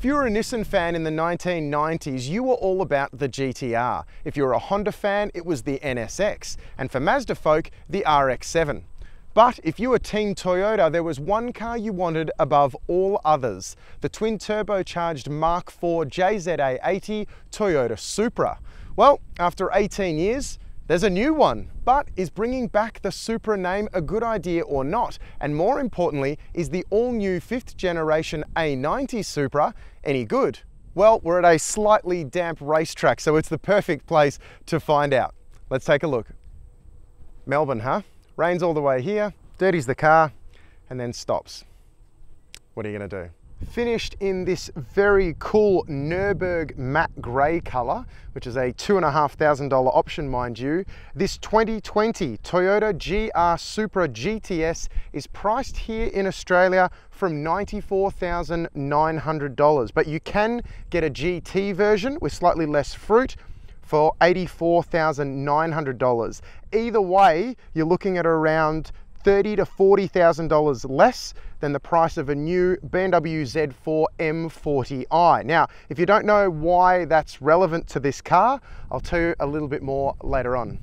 If you were a Nissan fan in the 1990s, you were all about the GTR. If you were a Honda fan, it was the NSX. And for Mazda folk, the RX-7. But if you were Team Toyota, there was one car you wanted above all others, the twin-turbocharged Mark IV JZA80 Toyota Supra. Well, after 18 years, there's a new one. But is bringing back the Supra name a good idea or not? And more importantly, is the all-new 5th-generation A90 Supra any good? Well, we're at a slightly damp racetrack, so it's the perfect place to find out. Let's take a look. Melbourne, huh? Rains all the way here, dirties the car, and then stops. What are you going to do? Finished in this very cool Nürburgring matte grey colour, which is a $2,500 option, mind you. This 2020 Toyota GR Supra GTS is priced here in Australia from $94,900, but you can get a GT version with slightly less fruit for $84,900. Either way, you're looking at around $30,000 to $40,000 less than the price of a new BMW Z4 M40i. Now, if you don't know why that's relevant to this car, I'll tell you a little bit more later on.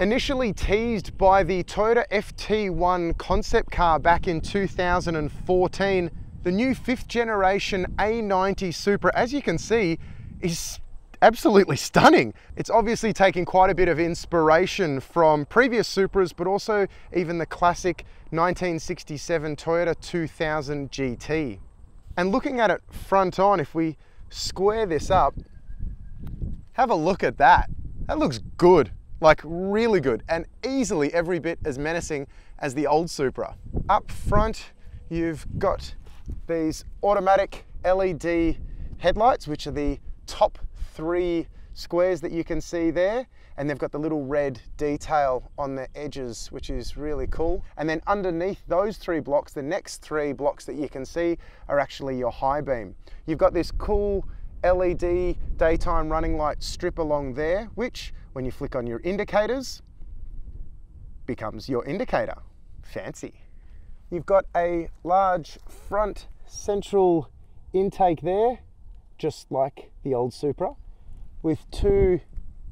Initially teased by the Toyota FT1 concept car back in 2014, the new 5th-generation A90 Supra, as you can see, is absolutely stunning. It's obviously taken quite a bit of inspiration from previous Supras, but also even the classic 1967 Toyota 2000 GT. And looking at it front on, if we square this up, have a look at that. That looks good, like really good, and easily every bit as menacing as the old Supra. Up front, you've got these automatic LED headlights, which are the top three squares that you can see there, and they've got the little red detail on the edges, which is really cool. And then underneath those three blocks, the next three blocks that you can see are actually your high beam. You've got this cool LED daytime running light strip along there, which when you flick on your indicators becomes your indicator. Fancy. You've got a large front central intake there, just like the old Supra, with two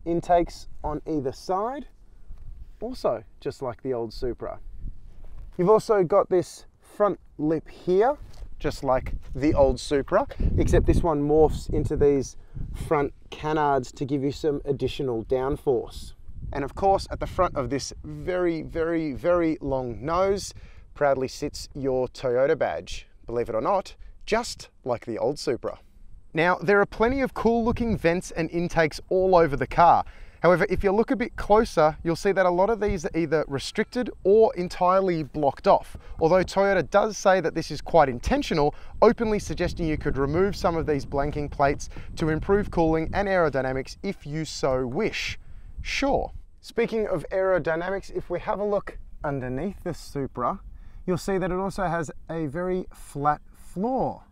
intakes on either side, also just like the old Supra. You've also got this front lip here, just like the old Supra, except this one morphs into these front canards to give you some additional downforce. And of course, at the front of this very, very, very long nose proudly sits your Toyota badge, believe it or not, just like the old Supra. Now, there are plenty of cool looking vents and intakes all over the car. However, if you look a bit closer, you'll see that a lot of these are either restricted or entirely blocked off. Although Toyota does say that this is quite intentional, openly suggesting you could remove some of these blanking plates to improve cooling and aerodynamics if you so wish. Sure. Speaking of aerodynamics, if we have a look underneath the Supra, you'll see that it also has a very flat floor.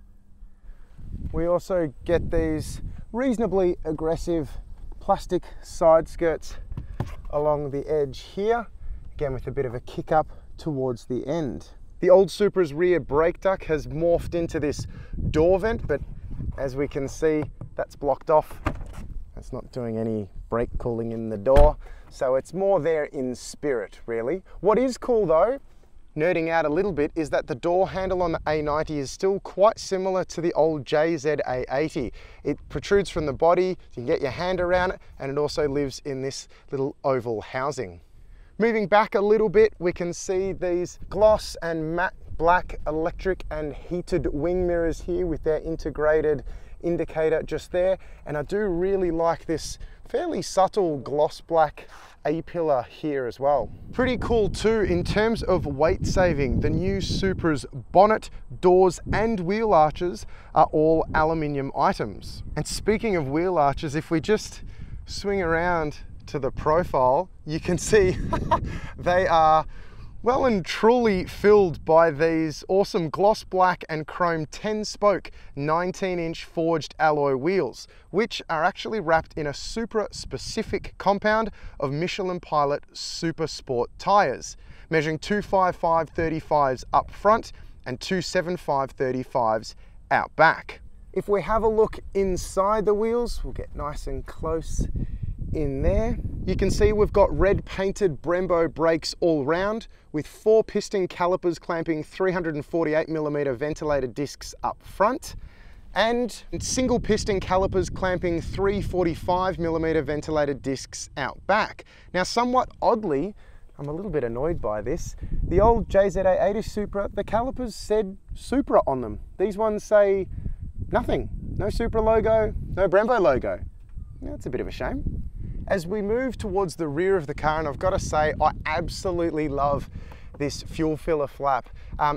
We also get these reasonably aggressive plastic side skirts along the edge here, again with a bit of a kick up towards the end. The old Supra's rear brake duct has morphed into this door vent, but as we can see, that's blocked off. It's not doing any brake cooling in the door, so it's more there in spirit, really. What is cool though, nerding out a little bit, is that the door handle on the A90 is still quite similar to the old JZA80. It protrudes from the body, you can get your hand around it, and it also lives in this little oval housing. Moving back a little bit, we can see these gloss and matte black electric and heated wing mirrors here with their integrated indicator just there. And I do really like this fairly subtle gloss black A-pillar here as well. Pretty cool too in terms of weight saving. The new Supra's bonnet, doors and wheel arches are all aluminium items. And speaking of wheel arches, if we just swing around to the profile, you can see they are well and truly filled by these awesome gloss black and chrome 10-spoke 19-inch forged alloy wheels, which are actually wrapped in a Supra-specific compound of Michelin Pilot Super Sport tyres, measuring 255/35s up front and 275/35s out back. If we have a look inside the wheels, we'll get nice and close in there. You can see we've got red painted Brembo brakes all round with 4 piston calipers clamping 348mm ventilator discs up front and single piston calipers clamping 345mm ventilator discs out back. Now, somewhat oddly, I'm a little bit annoyed by this. The old JZA80 Supra, the calipers said Supra on them. These ones say nothing. No Supra logo, no Brembo logo. That's a bit of a shame. As we move towards the rear of the car, and I've got to say, I absolutely love this fuel filler flap.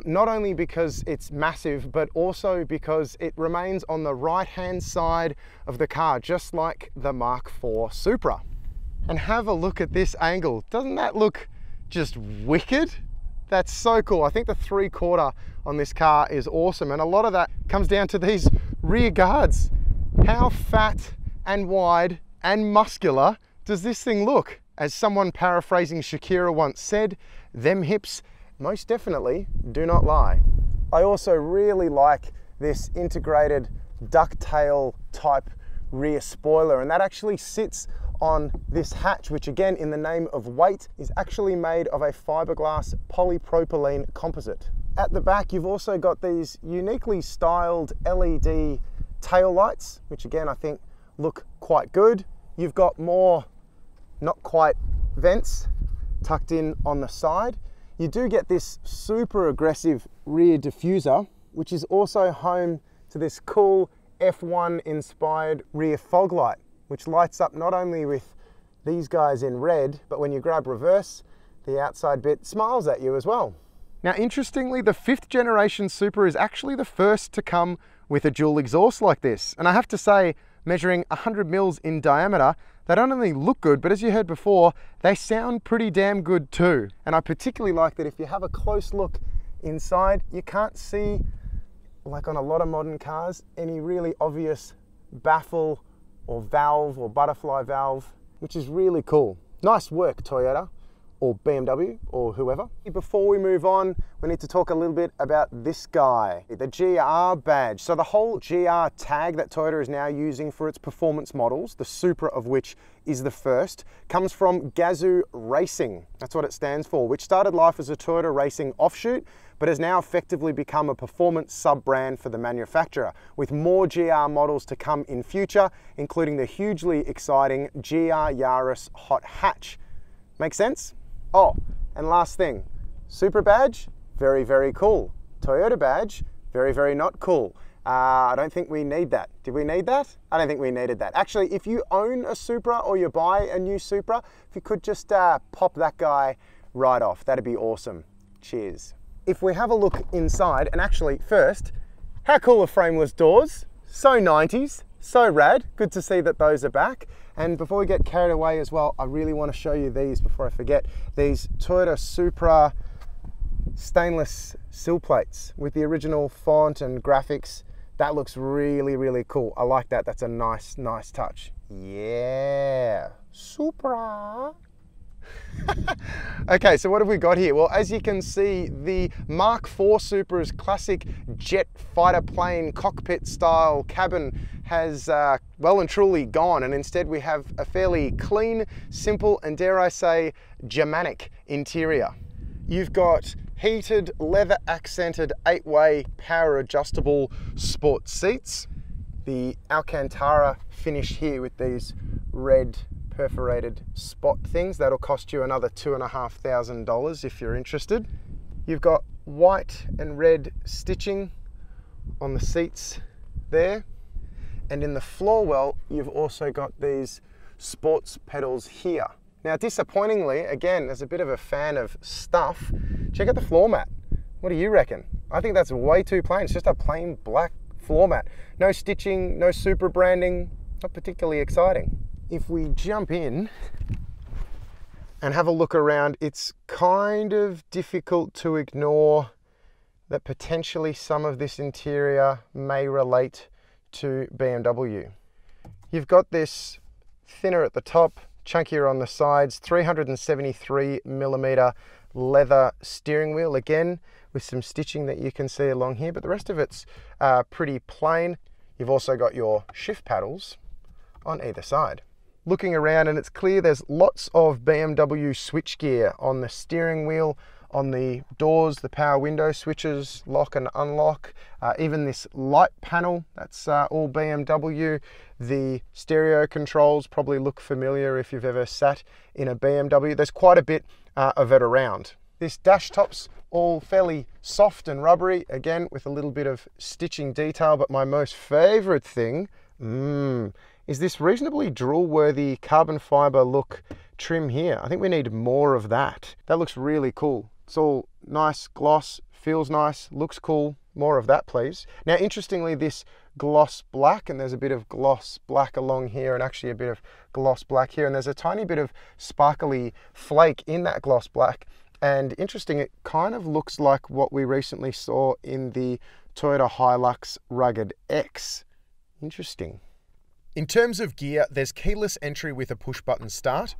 Not only because it's massive, but also because it remains on the right-hand side of the car, just like the Mark IV Supra. And have a look at this angle. Doesn't that look just wicked? That's so cool. I think the 3/4 on this car is awesome. And a lot of that comes down to these rear guards. How fat and wide and muscular does this thing look? As someone paraphrasing Shakira once said, them hips most definitely do not lie. I also really like this integrated ducktail type rear spoiler, and that actually sits on this hatch, which again, in the name of weight, is actually made of a fiberglass polypropylene composite. At the back, you've also got these uniquely styled LED tail lights, which again, I think look quite good. You've got more not quite vents tucked in on the side. You do get this super aggressive rear diffuser, which is also home to this cool F1 inspired rear fog light, which lights up not only with these guys in red, but when you grab reverse, the outside bit smiles at you as well. Now, interestingly, the 5th generation Supra is actually the first to come with a dual exhaust like this. And I have to say, measuring 100 mils in diameter, they don't only look good, but as you heard before, they sound pretty damn good too. And I particularly like that if you have a close look inside, you can't see, like on a lot of modern cars, any really obvious baffle or valve or butterfly valve, which is really cool. Nice work, Toyota, or BMW, or whoever. Before we move on, we need to talk a little bit about this guy, the GR badge. So the whole GR tag that Toyota is now using for its performance models, the Supra of which is the first, comes from Gazoo Racing. That's what it stands for, which started life as a Toyota Racing offshoot, but has now effectively become a performance sub-brand for the manufacturer, with more GR models to come in future, including the hugely exciting GR Yaris hot hatch. Make sense? Oh, and last thing, Supra badge, very, very cool. Toyota badge, very, very not cool. I don't think we need that. Did we need that? I don't think we needed that. Actually, if you own a Supra or you buy a new Supra, if you could just pop that guy right off, that'd be awesome. Cheers. If we have a look inside, and actually first, how cool are frameless doors? So 90s, so rad. Good to see that those are back. And before we get carried away as well, I really want to show you these before I forget. These Toyota Supra stainless sill plates with the original font and graphics. That looks really, really cool. I like that. That's a nice, nice touch. Yeah, Supra. Okay, so what have we got here? Well, as you can see, the Mark IV Supra's classic jet fighter plane cockpit style cabin has well and truly gone, and instead we have a fairly clean, simple, and dare I say, Germanic interior. You've got heated, leather accented, 8-way power adjustable sport seats. The Alcantara finish here with these red perforated spot things. That'll cost you another $2,500 if you're interested. You've got white and red stitching on the seats there. And in the floor well, you've also got these sports pedals here. Now, disappointingly, again, as a bit of a fan of stuff, check out the floor mat. What do you reckon? I think that's way too plain. It's just a plain black floor mat. No stitching, no Supra branding, not particularly exciting. If we jump in and have a look around, it's kind of difficult to ignore that potentially some of this interior may relate to BMW. You've got this thinner at the top, chunkier on the sides, 373mm leather steering wheel, again, with some stitching that you can see along here, but the rest of it's pretty plain. You've also got your shift paddles on either side. Looking around, and it's clear there's lots of BMW switchgear on the steering wheel, on the doors, the power window switches, lock and unlock, even this light panel, that's all BMW. The stereo controls probably look familiar if you've ever sat in a BMW. There's quite a bit of it around. This dash top's all fairly soft and rubbery, again with a little bit of stitching detail, but my most favorite thing, is this reasonably drool-worthy carbon fiber look trim here. I think we need more of that. That looks really cool. It's all nice gloss, feels nice, looks cool. More of that, please. Now, interestingly, this gloss black, and there's a bit of gloss black along here, and actually a bit of gloss black here, and there's a tiny bit of sparkly flake in that gloss black. And interesting, it kind of looks like what we recently saw in the Toyota Hilux Rugged X. Interesting. In terms of gear, there's keyless entry with a push-button start,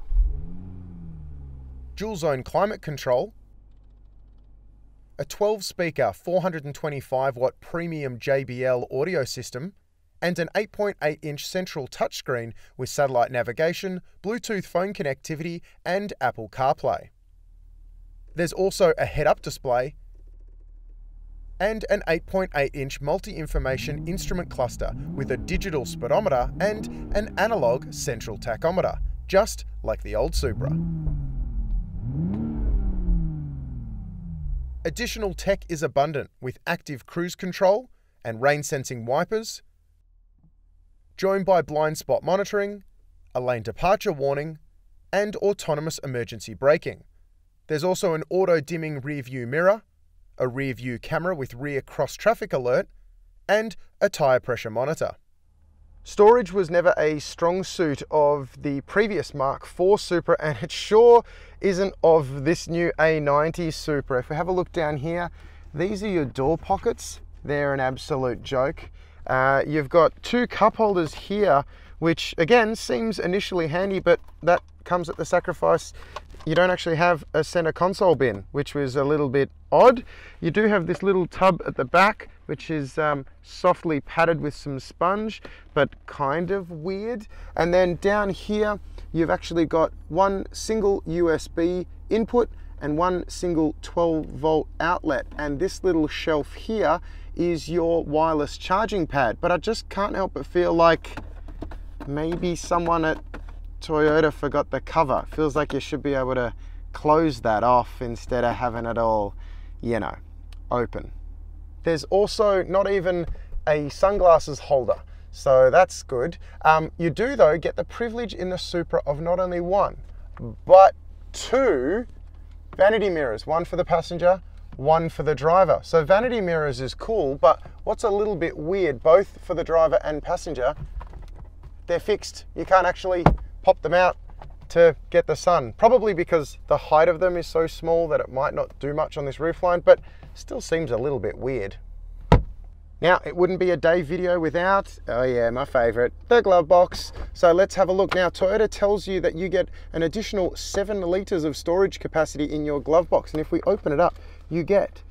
dual-zone climate control, a 12-speaker 425-watt premium JBL audio system, and an 8.8-inch central touchscreen with satellite navigation, Bluetooth phone connectivity, and Apple CarPlay. There's also a head-up display and an 8.8-inch multi-information instrument cluster with a digital speedometer and an analog central tachometer, just like the old Supra. Additional tech is abundant with active cruise control and rain-sensing wipers, joined by blind spot monitoring, a lane departure warning, and autonomous emergency braking. There's also an auto-dimming rear-view mirror, a rear-view camera with rear cross-traffic alert, and a tyre pressure monitor. Storage was never a strong suit of the previous Mark IV Supra, and it sure isn't of this new A90 Supra. If we have a look down here, these are your door pockets. They're an absolute joke. You've got two cup holders here, which again seems initially handy, but that comes at the sacrifice. You don't actually have a center console bin, which was a little bit odd. You do have this little tub at the back, which is softly padded with some sponge, but kind of weird. And then down here, you've actually got one single USB input and one single 12-volt outlet. And this little shelf here is your wireless charging pad. But I just can't help but feel like maybe someone at Toyota forgot the cover. Feels like you should be able to close that off instead of having it all, you know, open. There's also not even a sunglasses holder, so that's good. You do, though, get the privilege in the Supra of not only one, but two vanity mirrors, one for the passenger, one for the driver. So vanity mirrors is cool, but what's a little bit weird, both for the driver and passenger, they're fixed. You can't actually pop them out to get the sun, probably because the height of them is so small that it might not do much on this roofline, but still seems a little bit weird. Now, it wouldn't be a day video without, oh yeah, my favorite, the glove box. So let's have a look. Now, Toyota tells you that you get an additional 7 liters of storage capacity in your glove box. And if we open it up, you get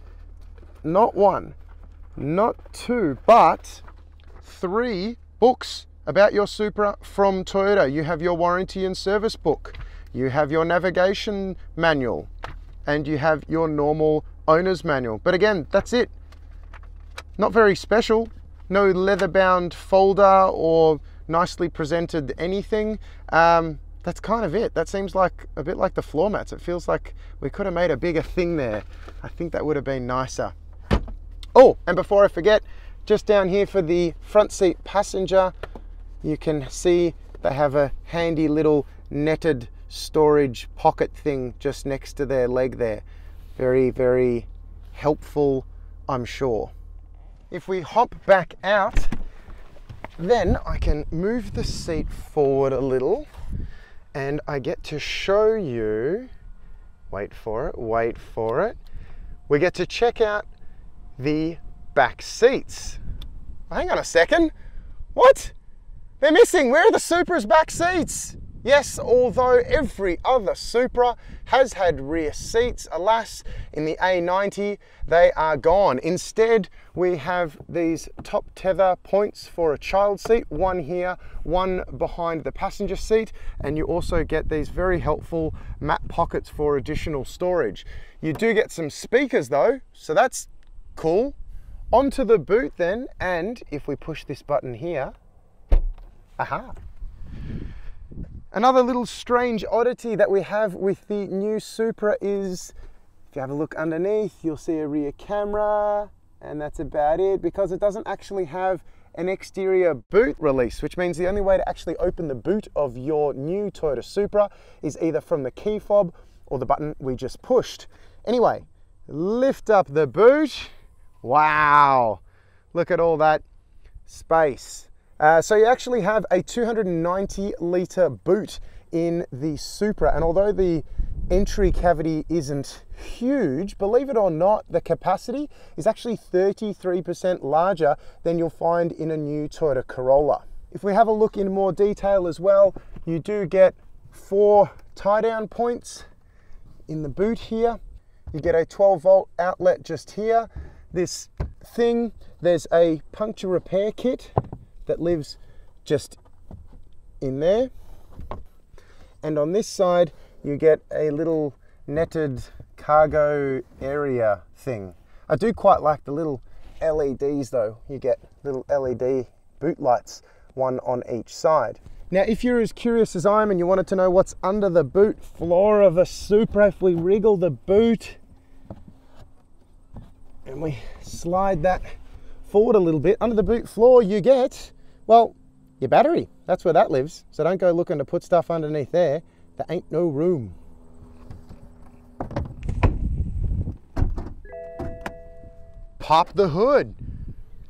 not one, not two, but 3 books about your Supra from Toyota. You have your warranty and service book, you have your navigation manual, and you have your normal owner's manual. But again, that's it. Not very special. No leather-bound folder or nicely presented anything. That's kind of it. That seems like a bit like the floor mats. It feels like we could have made a bigger thing there. I think that would have been nicer. Oh, and before I forget, just down here for the front seat passenger, you can see they have a handy little netted storage pocket thing just next to their leg there. Very, very helpful, I'm sure. If we hop back out, then I can move the seat forward a little and I get to show you, wait for it, we get to check out the back seats. Hang on a second, what? They're missing. Where are the Supra's back seats? Yes, although every other Supra has had rear seats, alas, in the A90, they are gone. Instead, we have these top tether points for a child seat, one here, one behind the passenger seat, and you also get these very helpful map pockets for additional storage. You do get some speakers though, so that's cool. Onto the boot then, and if we push this button here, aha. Another little strange oddity that we have with the new Supra is, if you have a look underneath, you'll see a rear camera, and that's about it, because it doesn't actually have an exterior boot release, which means the only way to actually open the boot of your new Toyota Supra is either from the key fob or the button we just pushed. Anyway, lift up the boot. Wow, look at all that space. So you actually have a 290-litre boot in the Supra, and although the entry cavity isn't huge, believe it or not, the capacity is actually 33% larger than you'll find in a new Toyota Corolla. If we have a look in more detail as well, you do get 4 tie-down points in the boot here. You get a 12-volt outlet just here. This thing, there's a puncture repair kit that lives just in there, and on this side you get a little netted cargo area thing. I do quite like the little LEDs though. You get little LED boot lights, one on each side. Now if you're as curious as I am and you wanted to know what's under the boot floor of a Supra, if we wriggle the boot and we slide that forward a little bit, under the boot floor you get, well, your battery. That's where that lives, so don't go looking to put stuff underneath there. There ain't no room. Pop the hood.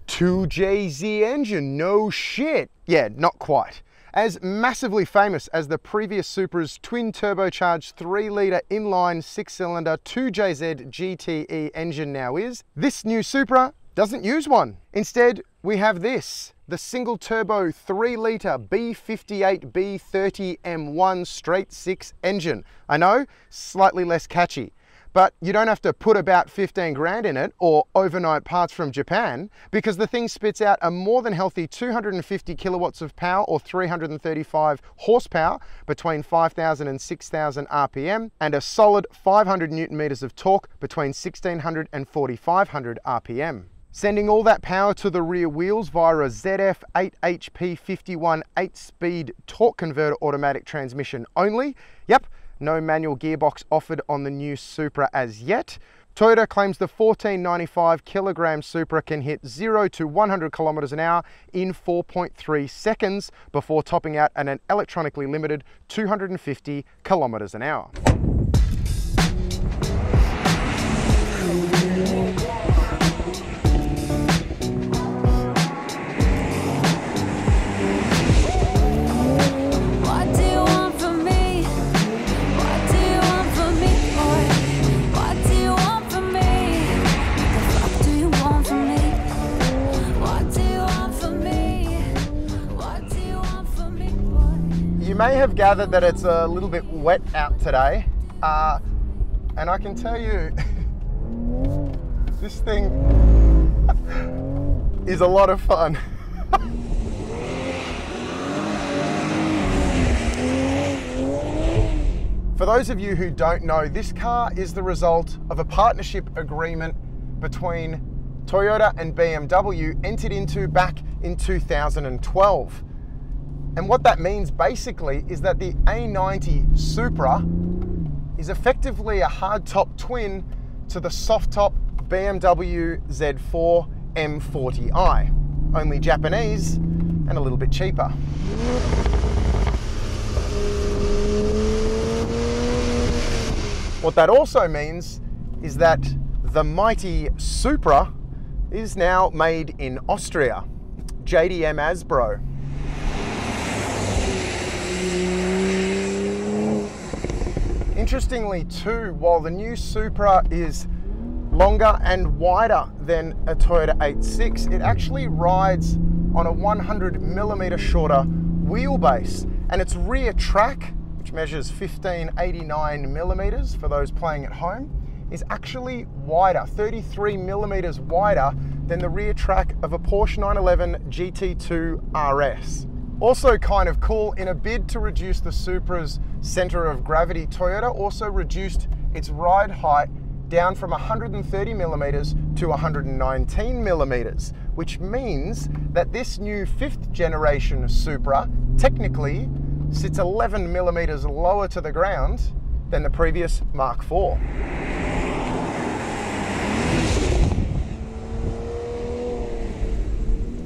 2JZ engine, no shit. Yeah, not quite. As massively famous as the previous Supra's twin turbocharged 3-litre inline 6-cylinder 2JZ-GTE engine now is, this new Supra doesn't use one. Instead, we have this, the single turbo 3-litre B58B30M1 straight 6 engine. I know, slightly less catchy, but you don't have to put about 15 grand in it or overnight parts from Japan, because the thing spits out a more than healthy 250 kilowatts of power or 335 horsepower between 5,000 and 6,000 RPM, and a solid 500 Newton meters of torque between 1,600 and 4,500 RPM. Sending all that power to the rear wheels via a ZF 8HP51 8-speed torque converter automatic transmission only. Yep. No manual gearbox offered on the new Supra as yet. Toyota claims the 1495 kilogram Supra can hit 0 to 100 kilometers an hour in 4.3 seconds before topping out at an electronically limited 250 kilometers an hour. You may have gathered that it's a little bit wet out today, and I can tell you this thing is a lot of fun. For those of you who don't know, this car is the result of a partnership agreement between Toyota and BMW entered into back in 2012. And what that means basically is that the A90 Supra is effectively a hardtop twin to the softtop BMW Z4 M40i, only Japanese and a little bit cheaper. What that also means is that the mighty Supra is now made in Austria, JDM Asbro. Interestingly too, while the new Supra is longer and wider than a Toyota 86, it actually rides on a 100 millimeter shorter wheelbase, and its rear track which measures 1589mm for those playing at home, is actually wider, 33mm wider than the rear track of a Porsche 911 GT2 RS. Also kind of cool, in a bid to reduce the Supra's center of gravity, Toyota also reduced its ride height down from 130mm to 119mm, which means that this new 5th generation Supra technically sits 11mm lower to the ground than the previous Mark IV.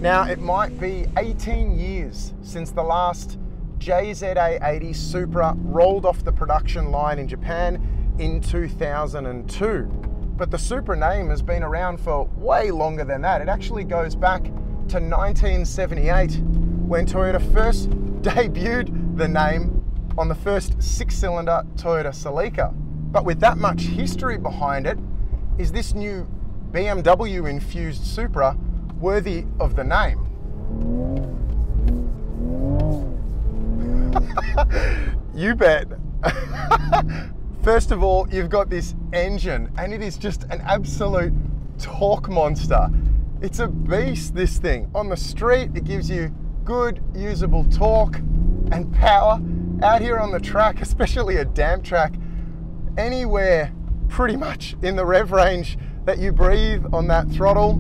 Now, it might be 18 years since the last JZA80 Supra rolled off the production line in Japan in 2002. But the Supra name has been around for way longer than that. It actually goes back to 1978 when Toyota first debuted the name on the first 6-cylinder Toyota Celica. But with that much history behind it, is this new BMW-infused Supra worthy of the name? You bet. First of all, you've got this engine, and it is just an absolute torque monster. It's a beast, this thing. On the street, it gives you good, usable torque and power. Out here on the track, especially a damp track, anywhere pretty much in the rev range that you breathe on that throttle,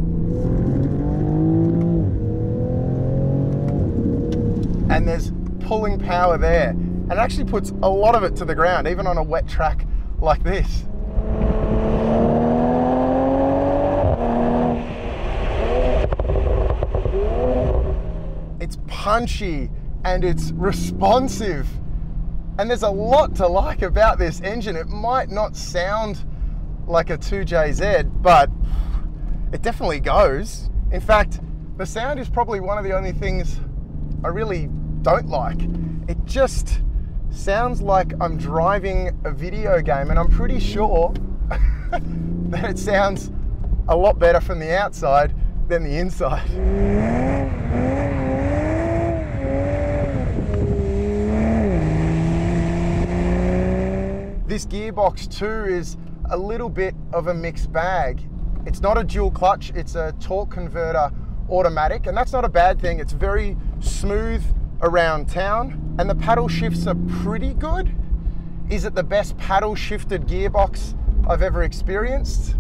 and there's pulling power there. And it actually puts a lot of it to the ground, even on a wet track like this. It's punchy and it's responsive. And there's a lot to like about this engine. It might not sound like a 2JZ, but it definitely goes. In fact, the sound is probably one of the only things I really don't like. It just sounds like I'm driving a video game, and I'm pretty sure that it sounds a lot better from the outside than the inside. This gearbox too is a little bit of a mixed bag. It's not a dual clutch, it's a torque converter automatic, and that's not a bad thing. It's very smooth around town, and the paddle shifts are pretty good. Is it the best paddle shifted gearbox I've ever experienced?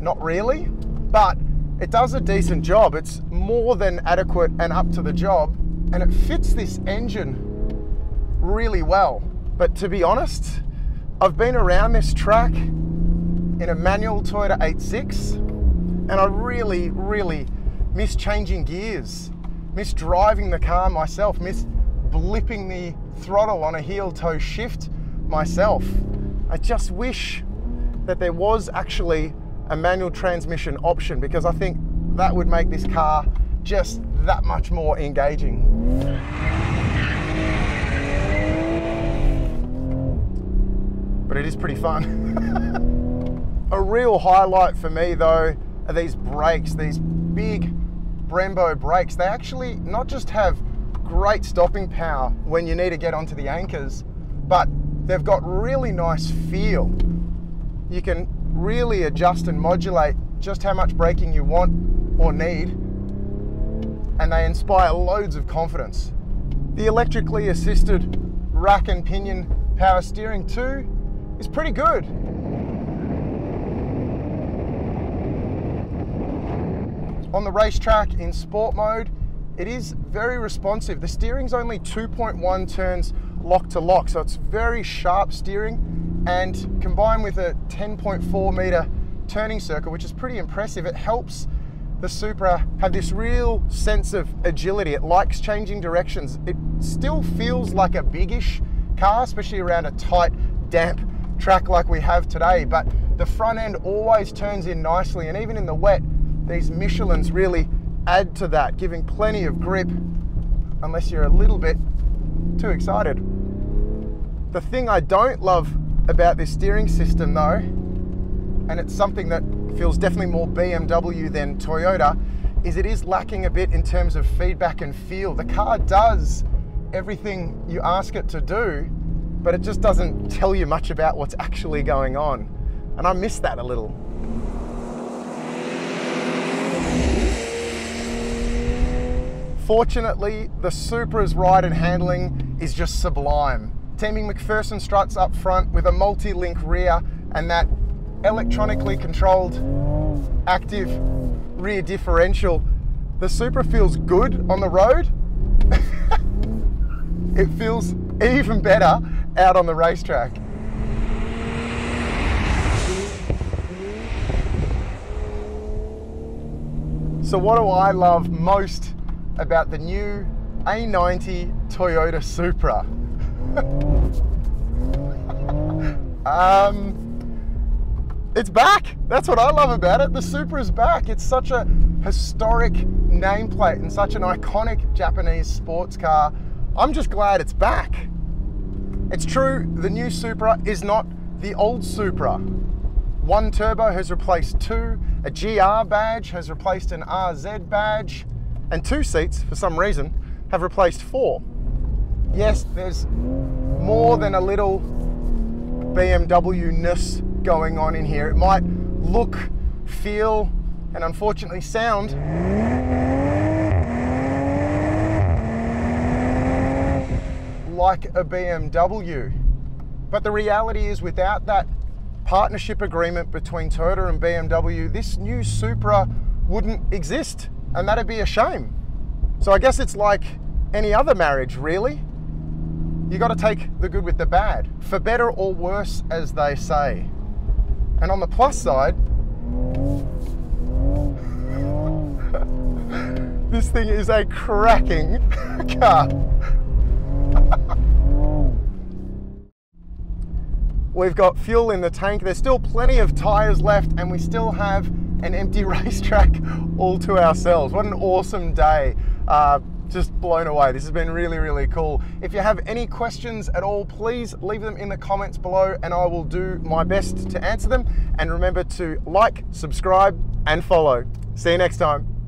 Not really, but it does a decent job. It's more than adequate and up to the job, and it fits this engine really well. But to be honest, I've been around this track in a manual Toyota 86, and I really, really miss changing gears, miss driving the car myself, miss blipping the throttle on a heel-toe shift myself. I just wish that there was actually a manual transmission option, because I think that would make this car just that much more engaging. But it is pretty fun. A real highlight for me though are these brakes, these big Brembo brakes. They actually not just have great stopping power when you need to get onto the anchors, but they've got really nice feel. You can really adjust and modulate just how much braking you want or need, and they inspire loads of confidence. The electrically assisted rack and pinion power steering too is pretty good. On the racetrack in sport mode, it is very responsive. The steering's only 2.1 turns lock to lock, so it's very sharp steering, and combined with a 10.4-meter turning circle, which is pretty impressive, it helps the Supra have this real sense of agility. It likes changing directions. It still feels like a biggish car, especially around a tight, damp track like we have today, but the front end always turns in nicely, and even in the wet, these Michelins really add to that, giving plenty of grip, unless you're a little bit too excited. The thing I don't love about this steering system though, and it's something that feels definitely more BMW than Toyota, is it is lacking a bit in terms of feedback and feel. The car does everything you ask it to do, but it just doesn't tell you much about what's actually going on. And I miss that a little. Fortunately, the Supra's ride and handling is just sublime. Teaming McPherson struts up front with a multi-link rear and that electronically controlled active rear differential. The Supra feels good on the road. It feels even better out on the racetrack. So what do I love most about the new A90 Toyota Supra? It's back. That's what I love about it. The Supra's back. It's such a historic nameplate and such an iconic Japanese sports car. I'm just glad it's back. It's true, the new Supra is not the old Supra. One turbo has replaced two, a GR badge has replaced an RZ badge, and two seats, for some reason, have replaced four. Yes, there's more than a little BMW-ness going on in here. It might look, feel, and unfortunately sound like a BMW. But the reality is, without that partnership agreement between Toyota and BMW, this new Supra wouldn't exist. And that'd be a shame. So I guess it's like any other marriage, really. You got to take the good with the bad, for better or worse, as they say. And on the plus side, this thing is a cracking car. We've got fuel in the tank. There's still plenty of tires left, and we still have an empty racetrack all to ourselves. What an awesome day. Just blown away. This has been really, really cool. If you have any questions at all, please leave them in the comments below and I will do my best to answer them. And remember to like, subscribe, and follow. See you next time.